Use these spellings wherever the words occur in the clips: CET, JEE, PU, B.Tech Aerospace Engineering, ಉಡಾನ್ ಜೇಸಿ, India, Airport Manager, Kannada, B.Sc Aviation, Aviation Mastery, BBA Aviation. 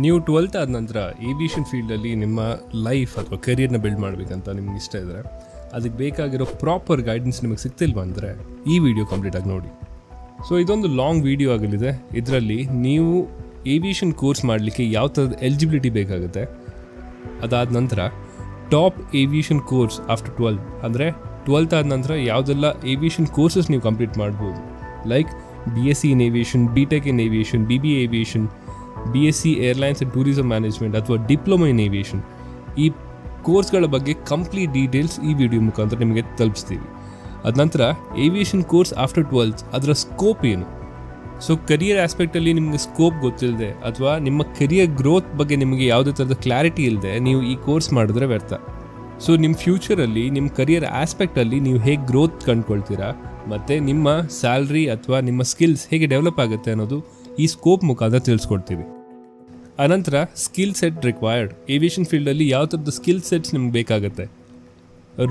ನೀವು 12th ಆದ ನಂತರ ಏವಿಯೇಷನ್ ಫೀಲ್ಡಲ್ಲಿ ನಿಮ್ಮ ಲೈಫ್ ಅಥವಾ ಕೆರಿಯರ್ನ ಬಿಲ್ಡ್ ಮಾಡಬೇಕಂತ ನಿಮ್ಗೆ ಇಷ್ಟ ಇದ್ದರೆ ಅದಕ್ಕೆ ಬೇಕಾಗಿರೋ ಪ್ರಾಪರ್ ಗೈಡೆನ್ಸ್ ನಿಮಗೆ ಸಿಗ್ತಿಲ್ವ ಅಂದರೆ ಈ ವಿಡಿಯೋ ಕಂಪ್ಲೀಟಾಗಿ ನೋಡಿ. ಸೊ ಇದೊಂದು ಲಾಂಗ್ ವಿಡಿಯೋ ಆಗಲಿದೆ. ಇದರಲ್ಲಿ ನೀವು ಏವಿಯೇಷನ್ ಕೋರ್ಸ್ ಮಾಡಲಿಕ್ಕೆ ಯಾವ ಥರದ ಎಲಿಜಿಬಿಲಿಟಿ ಬೇಕಾಗುತ್ತೆ, ಅದಾದ ನಂತರ ಟಾಪ್ ಏವಿಯೇಷನ್ ಕೋರ್ಸ್ ಆಫ್ಟರ್ 12 ಅಂದರೆ 12th ಆದ ನಂತರ ಯಾವುದೆಲ್ಲ ಏವಿಯೇಷನ್ ಕೋರ್ಸಸ್ ನೀವು ಕಂಪ್ಲೀಟ್ ಮಾಡ್ಬೋದು, like BSc in Aviation, B.Tech in Aviation, BBA Aviation, B.Sc Airlines and Tourism Management ಅಥವಾ ಡಿಪ್ಲೊಮಾ ಇನ್ ಏವಿಯೇಷನ್. ಈ ಕೋರ್ಸ್ಗಳ ಬಗ್ಗೆ ಕಂಪ್ಲೀಟ್ ಡೀಟೇಲ್ಸ್ ಈ ವಿಡಿಯೋ ಮುಖಾಂತರ ನಿಮಗೆ ತಲುಪಿಸ್ತೀವಿ. ಅದ ನಂತರ ಏವಿಯೇಷನ್ ಕೋರ್ಸ್ ಆಫ್ಟರ್ 12th ಅದರ ಸ್ಕೋಪ್ ಏನು? ಸೊ ಕರಿಯರ್ ಆಸ್ಪೆಕ್ಟಲ್ಲಿ ನಿಮಗೆ ಸ್ಕೋಪ್ ಗೊತ್ತಿಲ್ಲದೆ ಅಥವಾ ನಿಮ್ಮ ಕರಿಯರ್ ಗ್ರೋತ್ ಬಗ್ಗೆ ನಿಮಗೆ ಯಾವುದೇ ಥರದ ಕ್ಲಾರಿಟಿ ಇಲ್ಲದೆ ನೀವು ಈ ಕೋರ್ಸ್ ಮಾಡಿದ್ರೆ ವ್ಯರ್ಥ. ಸೊ ನಿಮ್ಮ ಫ್ಯೂಚರಲ್ಲಿ ನಿಮ್ಮ ಕರಿಯರ್ ಆಸ್ಪೆಕ್ಟಲ್ಲಿ ನೀವು ಹೇಗೆ ಗ್ರೋತ್ ಕಂಡುಕೊಳ್ತೀರಾ ಮತ್ತು ನಿಮ್ಮ ಸ್ಯಾಲ್ರಿ ಅಥವಾ ನಿಮ್ಮ ಸ್ಕಿಲ್ಸ್ ಹೇಗೆ ಡೆವಲಪ್ ಆಗುತ್ತೆ ಅನ್ನೋದು ಈ ಸ್ಕೋಪ್ ಮುಖಾಂತರ ತಿಳಿಸ್ಕೊಡ್ತೀವಿ. ಅನಂತರ ಸ್ಕಿಲ್ ಸೆಟ್ ರಿಕ್ವೈರ್ಡ್, ಏವಿಯೇಷನ್ ಫೀಲ್ಡಲ್ಲಿ ಯಾವ ಥರದ ಸ್ಕಿಲ್ ಸೆಟ್ಸ್ ನಿಮ್ಗೆ ಬೇಕಾಗುತ್ತೆ,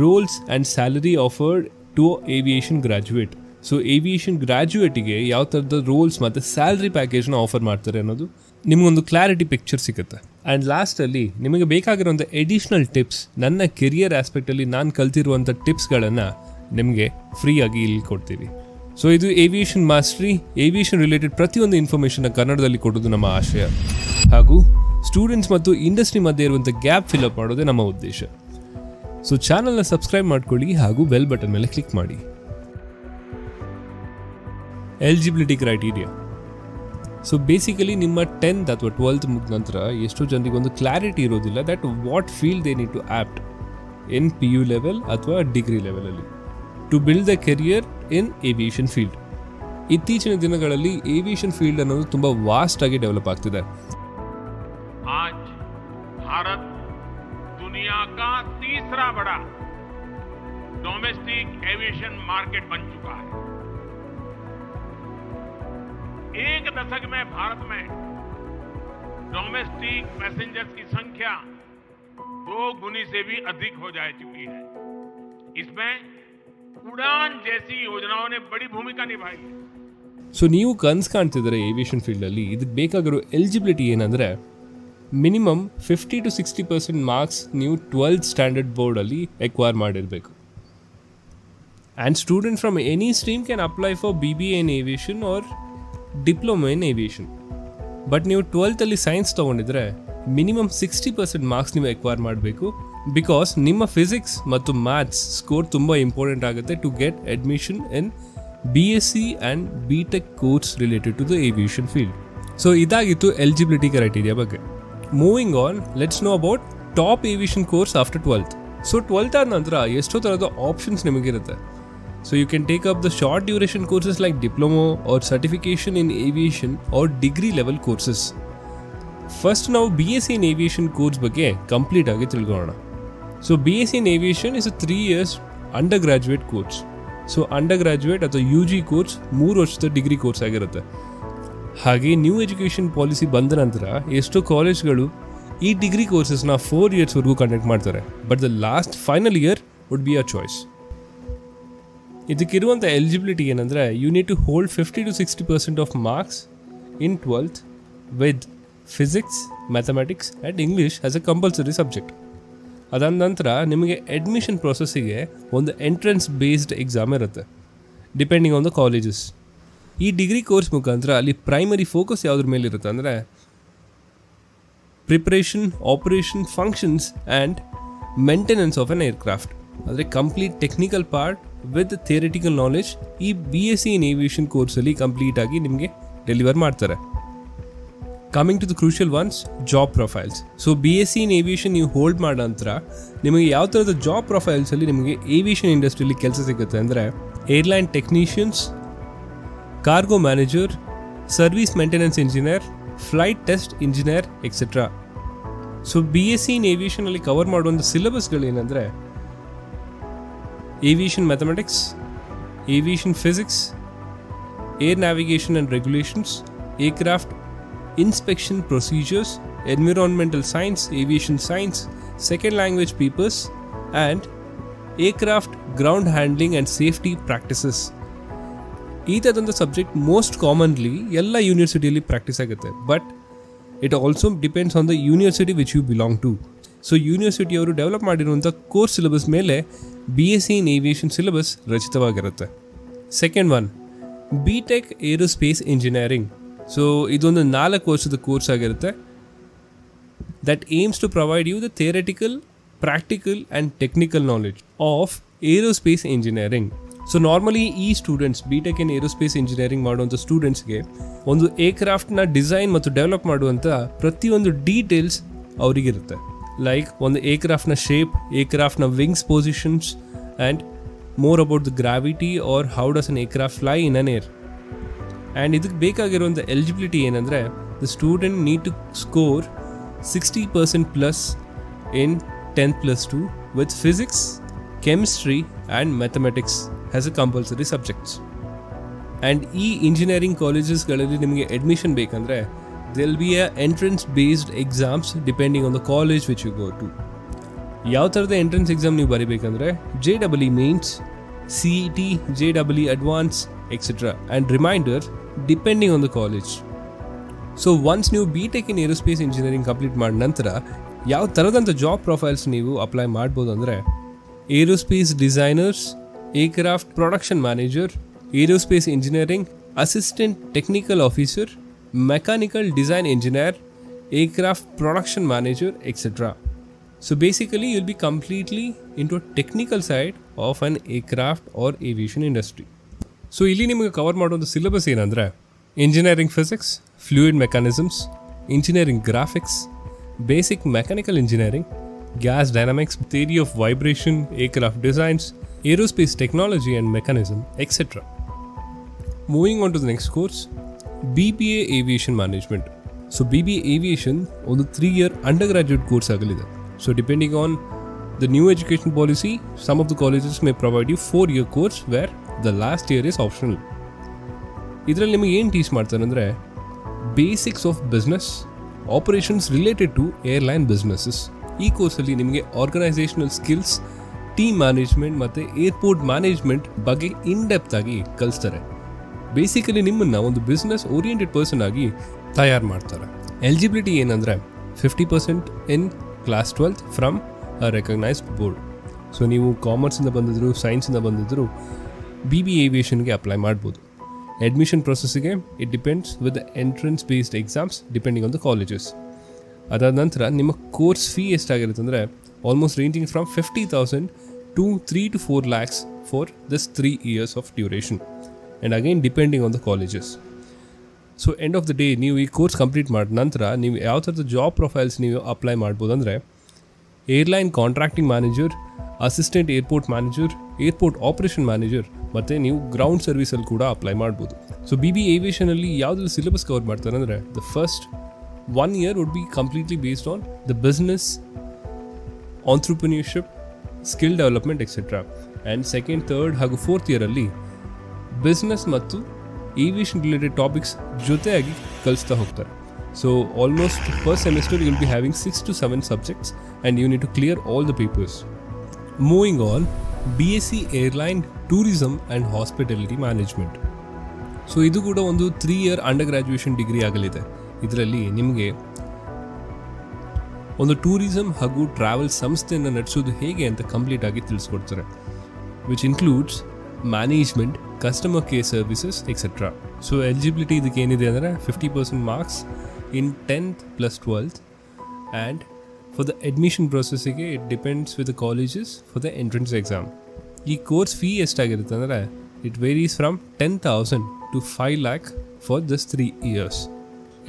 roles and salary offered to aviation graduate. So aviation ಗ್ರ್ಯಾಜುಯೇಟಿಗೆ ಯಾವ ಥರದ ರೋಲ್ಸ್ ಮತ್ತು ಸ್ಯಾಲ್ರಿ ಪ್ಯಾಕೇಜ್ನ ಆಫರ್ ಮಾಡ್ತಾರೆ ಅನ್ನೋದು ನಿಮಗೊಂದು ಕ್ಲಾರಿಟಿ ಪಿಕ್ಚರ್ ಸಿಗುತ್ತೆ. ಆ್ಯಂಡ್ ಲಾಸ್ಟಲ್ಲಿ ನಿಮಗೆ ಬೇಕಾಗಿರೋಂಥ ಎಡಿಷ್ನಲ್ ಟಿಪ್ಸ್, ನನ್ನ ಕೆರಿಯರ್ ಆಸ್ಪೆಕ್ಟಲ್ಲಿ ನಾನು ಕಲ್ತಿರುವಂಥ ಟಿಪ್ಸ್ಗಳನ್ನು ನಿಮಗೆ ಫ್ರೀಯಾಗಿ ಇಲ್ಲಿ ಕೊಡ್ತೀವಿ. ಸೊ ಇದು ಏವಿಯೇಷನ್ ಮಾಸ್ಟ್ರಿ. ಏವಿಯೇಷನ್ ರಿಲೇಟೆಡ್ ಪ್ರತಿಯೊಂದು ಇನ್ಫಾರ್ಮೇಷನ್ನ ಕನ್ನಡದಲ್ಲಿ ಕೊಡೋದು ನಮ್ಮ ಆಶಯ, ಹಾಗೂ ಸ್ಟೂಡೆಂಟ್ಸ್ ಮತ್ತು ಇಂಡಸ್ಟ್ರಿ ಮಧ್ಯೆ ಇರುವಂಥ ಗ್ಯಾಪ್ ಫಿಲ್ಅಪ್ ಮಾಡೋದೇ ನಮ್ಮ ಉದ್ದೇಶ. ಸೊ ಚಾನಲ್ನ ಸಬ್ಸ್ಕ್ರೈಬ್ ಮಾಡ್ಕೊಳ್ಳಿ ಹಾಗೂ ಬೆಲ್ ಬಟನ್ ಮೇಲೆ ಕ್ಲಿಕ್ ಮಾಡಿ. Eligibility criteria. ಸೊ ಬೇಸಿಕಲಿ ನಿಮ್ಮ 10th ಅಥವಾ 12th ಮುಗಿದ ನಂತರ ಎಷ್ಟೋ ಜನರಿಗೆ ಒಂದು ಕ್ಲಾರಿಟಿ ಇರೋದಿಲ್ಲ that what field they need to apt in PU level ಅಥವಾ ಡಿಗ್ರಿ ಲೆವೆಲಲ್ಲಿ to build the career in aviation field. ಇತ್ತೀಚಿನ ದಿನಗಳಲ್ಲಿ ಏವಿಯೇಷನ್ ಫೀಲ್ಡ್ ಅನ್ನೋದು ತುಂಬ ವಾಸ್ಟ್ ಆಗಿ ಡೆವಲಪ್ ಆಗ್ತಿದೆ. ಆಜ್ ಭಾರತ್ ದುನಿಯಾ ಕಾ ತೀಸರಾ ಬಡಾ ಡೊಮೆಸ್ಟಿಕ್ ಏವಿಯೇಷನ್ ಮಾರ್ಕೆಟ್ ಬನ್ ಚುಕಾ ಹೈ. एक दशक में भारत में डोमेस्टिक पैसेंजर्स की संख्या 2 गुनी से भी अधिक हो जा चुकी है. इसमें ಉಡಾನ್ ಜೇಸಿ ಯೋಜನಾವನೆ ಬಡಿ ಭೂಮಿಕಾ ನಿಭಾಯಿ. ಸೊ ನೀವು ಕನ್ಸ್ ಕಾಣ್ತಿದ್ರೆ ಏವಿಯೇಷನ್ ಫೀಲ್ಡಲ್ಲಿ ಇದಕ್ಕೆ ಬೇಕಾಗಿರೋ ಎಲಿಜಿಬಿಲಿಟಿ ಏನಂದರೆ ಮಿನಿಮಮ್ 50 to 60% ಮಾರ್ಕ್ಸ್ ನೀವು 12th ಸ್ಟ್ಯಾಂಡರ್ಡ್ ಬೋರ್ಡಲ್ಲಿ ಎಕ್ವೈರ್ ಮಾಡಿರಬೇಕು. And student from any stream can apply for BBA in aviation or diploma in aviation. But ನೀವು 12th ಸೈನ್ಸ್ ತೊಗೊಂಡಿದ್ರೆ ಮಿನಿಮಮ್ 60% ಮಾರ್ಕ್ಸ್ ನೀವು ಎಕ್ವೈರ್ ಮಾಡಬೇಕು, ಬಿಕಾಸ್ ನಿಮ್ಮ ಫಿಸಿಕ್ಸ್ ಮತ್ತು ಮ್ಯಾಥ್ಸ್ ಸ್ಕೋರ್ ತುಂಬ ಇಂಪಾರ್ಟೆಂಟ್ ಆಗುತ್ತೆ to get admission in BSc and B.Tech course related to the aviation field. So ಇದಾಗಿತ್ತು eligibility criteria ಬಗ್ಗೆ. Moving on, let's know about top aviation course after 12th. So 12th ಆದ ನಂತರ ಎಷ್ಟೋ ಥರದ options ನಿಮಗಿರುತ್ತೆ. So you can take up the short duration courses like diploma or certification in aviation or degree level courses. First ನಾವು BSc in aviation course ಬಗ್ಗೆ ಕಂಪ್ಲೀಟಾಗಿ ತಿಳ್ಕೊಳ್ಳೋಣ. So BSc in Aviation is a 3 years undergraduate course. So undergraduate ಅಥವಾ UG course 3 ವರ್ಷದ degree course ಆಗಿರುತ್ತೆ. ಹಾಗೆ new education policy ಬಂದ ನಂತರ ಎಷ್ಟೋ ಕಾಲೇಜ್ಗಳು ಈ ಡಿಗ್ರಿ ಕೋರ್ಸಸ್ನ 4 yearsವರೆಗೂ ಕಂಡಕ್ಟ್ ಮಾಡ್ತಾರೆ. But the last final year would be a choice. ಇದಕ್ಕಿರುವಂಥ ಎಲಿಜಿಬಿಲಿಟಿ ಏನಂದರೆ you need to hold 50 to 60% of marks in 12th with physics, mathematics and English as a compulsory subject. ಅದಾದ ನಂತರ ನಿಮಗೆ ಅಡ್ಮಿಷನ್ ಪ್ರೊಸೆಸ್ಸಿಗೆ ಒಂದು ಎಂಟ್ರೆನ್ಸ್ ಬೇಸ್ಡ್ ಎಕ್ಸಾಮ್ ಇರುತ್ತೆ depending on the colleges. ಈ degree course ಮುಖಾಂತರ ಅಲ್ಲಿ ಪ್ರೈಮರಿ ಫೋಕಸ್ ಯಾವುದ್ರ ಮೇಲೆ ಇರುತ್ತೆ ಅಂದರೆ preparation, operation, functions and maintenance of an aircraft. ಅಂದರೆ complete technical part with theoretical knowledge ಈ BSc ಇನ್ ಏವಿಯೇಷನ್ ಕೋರ್ಸಲ್ಲಿ ಕಂಪ್ಲೀಟಾಗಿ ನಿಮಗೆ ಡೆಲಿವರ್ ಮಾಡ್ತಾರೆ. Coming to the crucial ones, job profiles. So BSc in Aviation ನೀವು ಹೋಲ್ಡ್ ಮಾಡೋ ನಂತರ ನಿಮಗೆ ಯಾವ ಥರದ ಜಾಬ್ ಪ್ರೊಫೈಲ್ಸಲ್ಲಿ ನಿಮಗೆ ಏವಿಯೇಷನ್ ಇಂಡಸ್ಟ್ರಿಯಲ್ಲಿ ಕೆಲಸ ಸಿಗುತ್ತೆ ಅಂದರೆ airline technicians, cargo manager, service maintenance engineer, flight test engineer etcetera. So BSc in ಏವಿಯೇಷನಲ್ಲಿ ಕವರ್ ಮಾಡುವಂಥ ಸಿಲೆಬಸ್ಗಳೇನೆಂದರೆ aviation mathematics, aviation physics, air navigation and regulations, aircraft inspection procedures, environmental science, aviation science, second language papers and aircraft ground handling and safety practices. ಈ ಥರದಂಥ subject most commonly ಎಲ್ಲ ಯೂನಿವರ್ಸಿಟಿಯಲ್ಲಿ practice ಆಗುತ್ತೆ. But It also depends on the university which you belong to. So university ಅವರು develop ಮಾಡಿರುವಂತ course syllabus ಮೇಲೆ BSc in Aviation syllabus ರಚಿತವಾಗಿರುತ್ತೆ. Second one, B.Tech Aerospace Engineering. So ಇದೊಂದು 4 ವರ್ಷದ ಕೋರ್ಸ್ ಆಗಿರುತ್ತೆ. That aims to provide you the theoretical, practical and technical knowledge of aerospace engineering. So normally ee students B.Tech in aerospace engineering maduvanta students ge ondu aircraft na design mattu develop maduvanta pratiyondu details avrige irutte. Like ondu aircraft na shape, aircraft na wings positions and more about the gravity or how does an aircraft fly in an air. And idikke bekagiruvanta eligibility enandre the student need to score 60% plus in 10+2 with physics, chemistry and mathematics as a compulsory subjects. And engineering colleges galalli nimage admission bekandre there will be a entrance based exams depending on the college which you go to. Yav tarada entrance exam ನೀವು ಬರೀಬೇಕಂದ್ರೆ JEE mains, CET, JEE advanced etc. And reminder depending on the college. So once you B.Tech in aerospace engineering complete ಮಾಡಿದ ನಂತರ ಯಾವ ತರದಂತ job profiles ನೀವು apply ಮಾಡಬಹುದು ಅಂದ್ರೆ aerospace designers, aircraft production manager, aerospace engineering assistant technical officer, mechanical design engineer, aircraft production manager etcetera. So basically you'll be completely into a technical side of an aircraft or aviation industry. So ಇಲ್ಲಿ ನಿಮಗೆ cover ಮಾಡುವಂತ syllabus ಏನಂದ್ರೆ engineering physics, fluid mechanisms, engineering graphics, basic mechanical engineering, gas dynamics, theory of vibration, aircraft designs, aerospace technology and mechanism, etc. Moving on to the next course, BBA Aviation Management. So BBA Aviation on the 3-year undergraduate course agalide. So depending on the new education policy, some of the colleges may provide you 4-year course where the last year is optional. Idralli nimage yen teach martare andre basics of business, operations related to airline businesses. ಈ course ಅಲ್ಲಿ ನಿಮಗೆ organisational skills, team management ಮತ್ತೆ airport management ಬಗ್ಗೆ in depth ಆಗಿ ಕಲಿಸ್ತಾರೆ. Basically ನಿಮ್ಮನ್ನ ಒಂದು business oriented person ಆಗಿ ತಯಾರು ಮಾಡ್ತಾರೆ. ಎಲಿಜಿಬಿಲಿಟಿ ಏನಂದ್ರೆ 50% in class 12th from a recognised board. So ನೀವು ಕಾಮರ್ಸಿಂದ ಬಂದಿದ್ರು ಸೈನ್ಸಿಂದ ಬಂದಿದ್ರು BBA ಏವಿಯೇಷನ್ಗೆ ಅಪ್ಲೈ ಮಾಡ್ಬೋದು. Admission process again, it depends with the entrance based exams depending on the colleges. Adad nantra nimma course fee estagirutte andre almost ranging from 50,000 to 3 to 4 lakhs for this 3 years of duration, and again depending on the colleges. So end of the day ನೀವು ಈ course complete ಮಾಡಿದ ನಂತರ ನೀವು ಯಾವ ತರದ job profiles ನೀವು apply ಮಾಡಬಹುದು ಅಂದ್ರೆ airline contracting manager, assistant airport manager, airport operation manager ಮತ್ತು ನೀವು ಗ್ರೌಂಡ್ ಸರ್ವಿಸಲ್ಲಿ ಕೂಡ ಅಪ್ಲೈ ಮಾಡ್ಬೋದು. ಸೊ BBA ಏವಿಯೇಷನಲ್ಲಿ ಯಾವುದೆಲ್ಲ ಸಿಲೆಬಸ್ ಕವರ್ ಮಾಡ್ತಾರೆ ಅಂದರೆ the first 1 year would be completely based on the business, entrepreneurship, skill development etcetera. And second, third ಹಾಗೂ fourth ಇಯರಲ್ಲಿ business ಮತ್ತು ಏವಿಯೇಷನ್ ರಿಲೇಟೆಡ್ ಟಾಪಿಕ್ಸ್ ಜೊತೆಯಾಗಿ ಕಲಿಸ್ತಾ ಹೋಗ್ತಾರೆ. So almost per semester you will be having 6 to 7 subjects and you need to clear all the papers. Moving on, BSc Airline Tourism and Hospitality Management. So ಇದು ಕೂಡ ಒಂದು 3-year under graduation degree ಆಗಲಿದೆ. ಇದರಲ್ಲಿ ನಿಮಗೆ ಒಂದು tourism ಹಾಗೂ travel ಸಂಸ್ಥೆಯನ್ನು ನಡೆಸೋದು ಹೇಗೆ ಅಂತ ಕಂಪ್ಲೀಟ್ ಆಗಿ ತಿಳಿಸ್ಕೊಡ್ತಾರೆ, which includes management, customer care services etcetera. So eligibility ಇದಕ್ಕೆ ಏನಿದೆ ಅಂದರೆ 50% marks in 10th plus 12th, and for the admission process again it depends with the colleges for the entrance exam. Ee course fee estagirutte andre it varies from 10,000 to 5 lakh for this 3 years.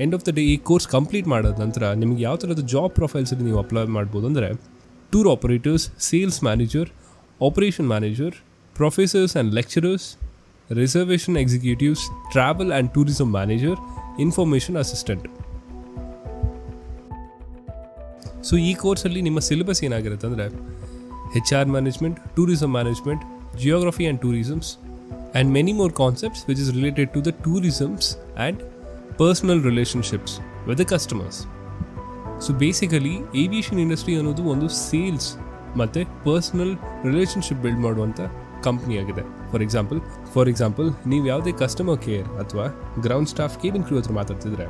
End of the day ee course complete madad nantra nimage yav tarada job profiles alli neevu apply madabodu andre tour operators, sales manager, operation manager, professors and lecturers, reservation executives, travel and tourism manager, information assistant. So ಈ ಕೋರ್ಸಲ್ಲಿ ನಿಮ್ಮ syllabus ಏನಾಗಿರುತ್ತೆ ಅಂದರೆ HR management, tourism management, geography and tourisms and many more concepts which is related to the tourisms and personal relationships with the customers. So basically aviation industry ಅನ್ನೋದು ಒಂದು sales ಮತ್ತು personal relationship build ಮಾಡುವಂಥ ಕಂಪ್ನಿಯಾಗಿದೆ. For example ನೀವು ಯಾವುದೇ customer care ಅಥವಾ ground staff cabin crew ಹತ್ರ ಮಾತಾಡ್ತಿದ್ರೆ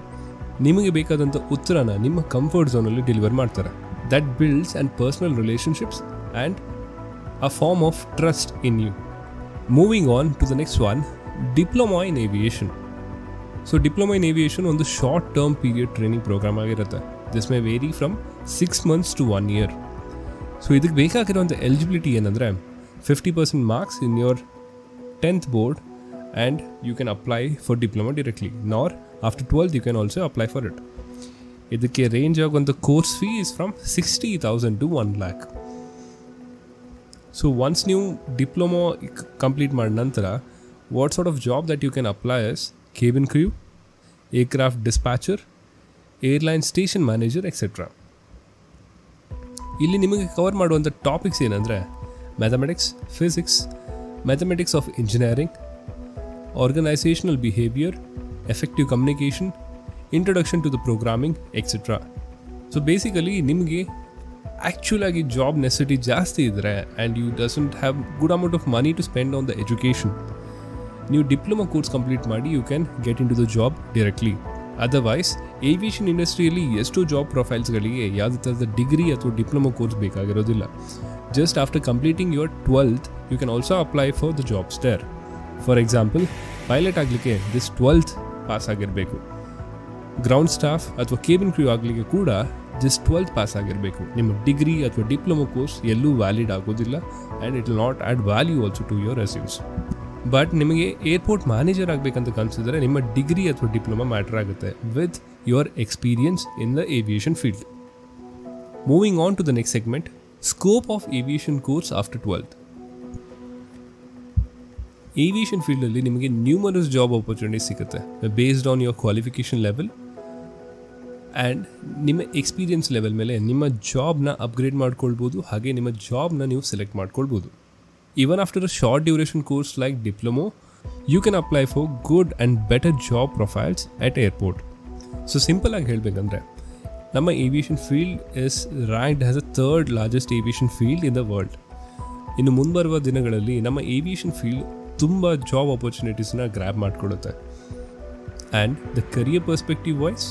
ನಿಮಗೆ ಬೇಕಾದಂತ ಉತ್ತರನ ನಿಮ್ಮ ಕಂಫರ್ಟ್ ಝೋನ್ ಅಲ್ಲಿ ಡೆಲಿವರ್ ಮಾಡ್ತಾರೆ. That builds and personal relationships and a form of trust in you. Moving on to the next one, Diploma in Aviation. So Diploma in Aviation on the short term period training program ಆಗಿರುತ್ತೆ. This may vary from 6 months to 1 year. So ಇದಕ್ಕೆ ಬೇಕಾಗಿರುವಂತ eligibility ಏನಂದ್ರೆ 50% marks in your 10th board and you can apply for diploma directly. Nor after 12th you can also apply for it. ಇದಕ್ಕೆ range ಆಗುವಂಥ course fee is from 60,000 to 1 lakh. So once ನೀವು diploma complete ಮಾಡಿದ ನಂತರ what sort of job that you can apply is cabin crew, aircraft dispatcher, airline station manager etcetera. ಇಲ್ಲಿ ನಿಮಗೆ cover ಮಾಡುವಂಥ topics ಏನಂದರೆ mathematics, physics, mathematics of engineering, organisational behaviour, effective communication, introduction to the programming etcetera. So basically ನಿಮಗೆ actual ಆಗಿ job necessity ಜಾಸ್ತಿ ಇದ್ದರೆ and you doesn't have good amount of money to spend on the education, ನೀವು diploma course complete ಮಾಡಿ you can get in to the job directly. Otherwise aviation ಇಂಡಸ್ಟ್ರಿಯಲ್ಲಿ ಎಷ್ಟೋ job ಪ್ರೊಫೈಲ್ಸ್ಗಳಿಗೆ ಯಾವುದೇ ಥರದ ಡಿಗ್ರಿ ಅಥವಾ ಡಿಪ್ಲೊಮಾ ಕೋರ್ಸ್ ಬೇಕಾಗಿರೋದಿಲ್ಲ. Just after completing your 12th you can also apply for the jobs there. For example pilot ಆಗಲಿಕ್ಕೆ this 12th pass ಆಗಿರಬೇಕು, ground staff ಅಥವಾ ಕೇಬಿನ್ ಕ್ರ್ಯೂ ಆಗಲಿಕ್ಕೆ ಕೂಡ ಜಸ್ಟ್ 12th ಪಾಸ್ ಆಗಿರಬೇಕು. ನಿಮ್ಮ ಡಿಗ್ರಿ ಅಥವಾ ಡಿಪ್ಲೊಮಾ ಕೋರ್ಸ್ ಎಲ್ಲೂ ವ್ಯಾಲಿಡ್ ಆಗೋದಿಲ್ಲ and it will not add value also to your resumes. But ನಿಮಗೆ ಏರ್ಪೋರ್ಟ್ ಮ್ಯಾನೇಜರ್ ಆಗಬೇಕಂತ ಕನಸಿದ್ರೆ ನಿಮ್ಮ ಡಿಗ್ರಿ ಅಥವಾ ಡಿಪ್ಲೊಮಾ ಮ್ಯಾಟರ್ ಆಗುತ್ತೆ with your experience in the aviation field. Moving on to the next segment, scope of aviation course after 12th. Aviation ಫೀಲ್ಡಲ್ಲಿ ನಿಮಗೆ numerous job opportunities ಸಿಗುತ್ತೆ based on your qualification level and ನಿಮ್ಮ experience level ಮೇಲೆ ನಿಮ್ಮ ಜಾಬ್ನ upgrade ಮಾಡ್ಕೊಳ್ಬೋದು, ಹಾಗೆ ನಿಮ್ಮ ಜಾಬ್ನ ನೀವು ಸೆಲೆಕ್ಟ್ ಮಾಡ್ಕೊಳ್ಬೋದು. Even after a short duration course like diploma you can apply for good and better job profiles at airport. So simple ಆಗಿ ಹೇಳಬೇಕಂದ್ರೆ ನಮ್ಮ aviation field is ranked as a 3rd largest aviation field in the world. ಇನ್ನು ಮುಂಬರುವ ದಿನಗಳಲ್ಲಿ ನಮ್ಮ aviation field ತುಂಬ job ಆಪರ್ಚುನಿಟೀಸ್ನ grab ಮಾಡಿಕೊಡುತ್ತೆ and the career perspective wise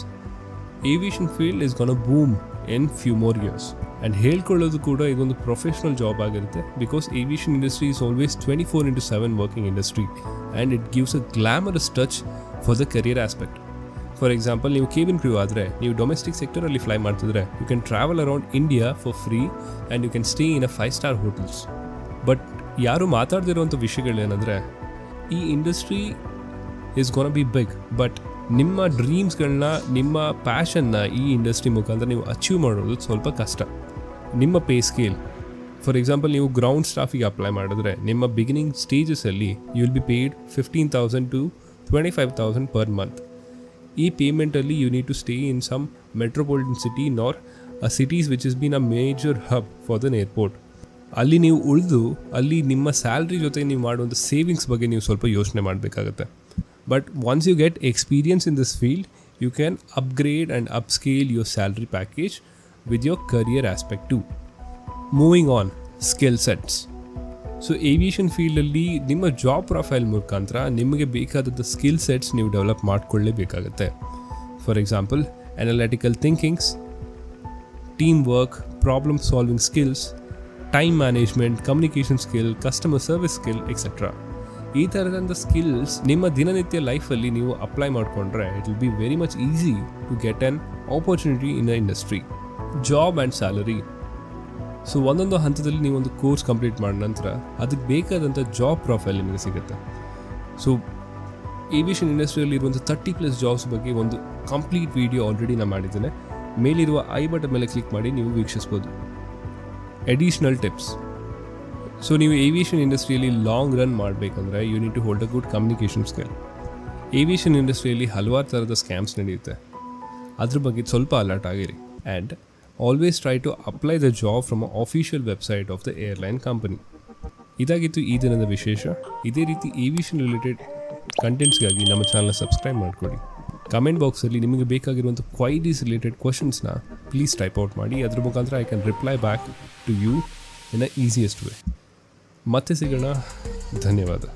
aviation field is gone a boom in few more years and ಹೇಳ್ಕೊಳ್ಳೋದು ಕೂಡ ಇದೊಂದು ಪ್ರೊಫೆಷ್ನಲ್ ಜಾಬ್ ಆಗಿರುತ್ತೆ because aviation industry is always 24/7 working industry and it gives a glamorous touch for the career aspect. For example ನೀವು cabin crew ಆದರೆ ನೀವು domestic ಸೆಕ್ಟರಲ್ಲಿ fly ಮಾಡ್ತಿದ್ರೆ you can travel around India for free and you can stay in a 5-star hotels. But ಯಾರು ಮಾತಾಡ್ದಿರೋವಂಥ ವಿಷಯಗಳೇನೆಂದರೆ ಈ industry is gonna be big, but ನಿಮ್ಮ ಡ್ರೀಮ್ಸ್ಗಳನ್ನ, ನಿಮ್ಮ ಪ್ಯಾಷನ್ನ ಈ ಇಂಡಸ್ಟ್ರಿ ಮುಖಾಂತರ ನೀವು ಅಚೀವ್ ಮಾಡೋದು ಸ್ವಲ್ಪ ಕಷ್ಟ. ನಿಮ್ಮ ಪೇ ಸ್ಕೇಲ್ ಫಾರ್ ಎಕ್ಸಾಂಪಲ್ ನೀವು ಗ್ರೌಂಡ್ ಸ್ಟಾಫಿಗೆ ಅಪ್ಲೈ ಮಾಡಿದ್ರೆ ನಿಮ್ಮ ಬಿಗಿನಿಂಗ್ ಸ್ಟೇಜಸಲ್ಲಿ you will be paid 15,000 to 25,000 per month. ಈ ಪೇಮೆಂಟಲ್ಲಿ you need to stay in some metropolitan city nor cities which is been a major hub for then airport. ಅಲ್ಲಿ ನೀವು ಉಳಿದು ಅಲ್ಲಿ ನಿಮ್ಮ ಸ್ಯಾಲ್ರಿ ಜೊತೆ ನೀವು ಮಾಡುವಂಥ ಸೇವಿಂಗ್ಸ್ ಬಗ್ಗೆ ನೀವು ಸ್ವಲ್ಪ ಯೋಚನೆ ಮಾಡಬೇಕಾಗತ್ತೆ. But once you get experience in this field you can upgrade and upscale your salary package with your career aspect too. Moving on, skill sets. So aviation ಫೀಲ್ಡಲ್ಲಿ ನಿಮ್ಮ ಜಾಬ್ ಪ್ರೊಫೈಲ್ ಮುಖಾಂತರ ನಿಮಗೆ ಬೇಕಾದಂಥ ಸ್ಕಿಲ್ ಸೆಟ್ಸ್ ನೀವು develop ಮಾಡಿಕೊಳ್ಳೇಬೇಕಾಗತ್ತೆ. For example analytical thinkings, team work, problem solving skills, time management, communication skill, customer service skill etcetera. ಈ ಥರದಂಥ skills ನಿಮ್ಮ ದಿನನಿತ್ಯ ಲೈಫಲ್ಲಿ ನೀವು ಅಪ್ಲೈ ಮಾಡಿಕೊಂಡ್ರೆ it will be very much easy to get an opportunity in the industry. Job and salary. So ಒಂದೊಂದು ಹಂತದಲ್ಲಿ ನೀವೊಂದು ಕೋರ್ಸ್ ಕಂಪ್ಲೀಟ್ ಮಾಡಿದ ನಂತರ ಅದಕ್ಕೆ ಬೇಕಾದಂಥ ಜಾಬ್ ಪ್ರೊಫೈಲ್ ನಿಮಗೆ ಸಿಗುತ್ತೆ. ಸೊ ಏವಿಯೇಷನ್ ಇಂಡಸ್ಟ್ರಿಯಲ್ಲಿರುವಂಥ 30+ ಜಾಬ್ಸ್ ಬಗ್ಗೆ ಒಂದು ಕಂಪ್ಲೀಟ್ ವಿಡಿಯೋ ಆಲ್ರೆಡಿ ನಾನು ಮಾಡಿದ್ದೇನೆ, ಮೇಲಿರುವ ಐ ಬಟನ್ ಮೇಲೆ ಕ್ಲಿಕ್ ಮಾಡಿ ನೀವು ವೀಕ್ಷಿಸ್ಬೋದು. Additional tips. So new aviation industry li long run madbekandre you need to hold a good communication skill. Aviation industry li halvaru tarada scams nadiyutte, adra bagge solpa alert agiri and always try to apply the job from an official website of the airline company. Idagittu ee dinada vishesha. Ide riti aviation related contents gagi nama channel subscribe madkoli. Comment ಬಾಕ್ಸಲ್ಲಿ ನಿಮಗೆ ಬೇಕಾಗಿರುವಂಥ queries related ಕ್ವಶನ್ಸ್ನ please type out ಮಾಡಿ, ಅದ್ರ ಮುಖಾಂತರ I can reply back to you in a easiest way. ಮತ್ತೆ ಸಿಗೋಣ, ಧನ್ಯವಾದ.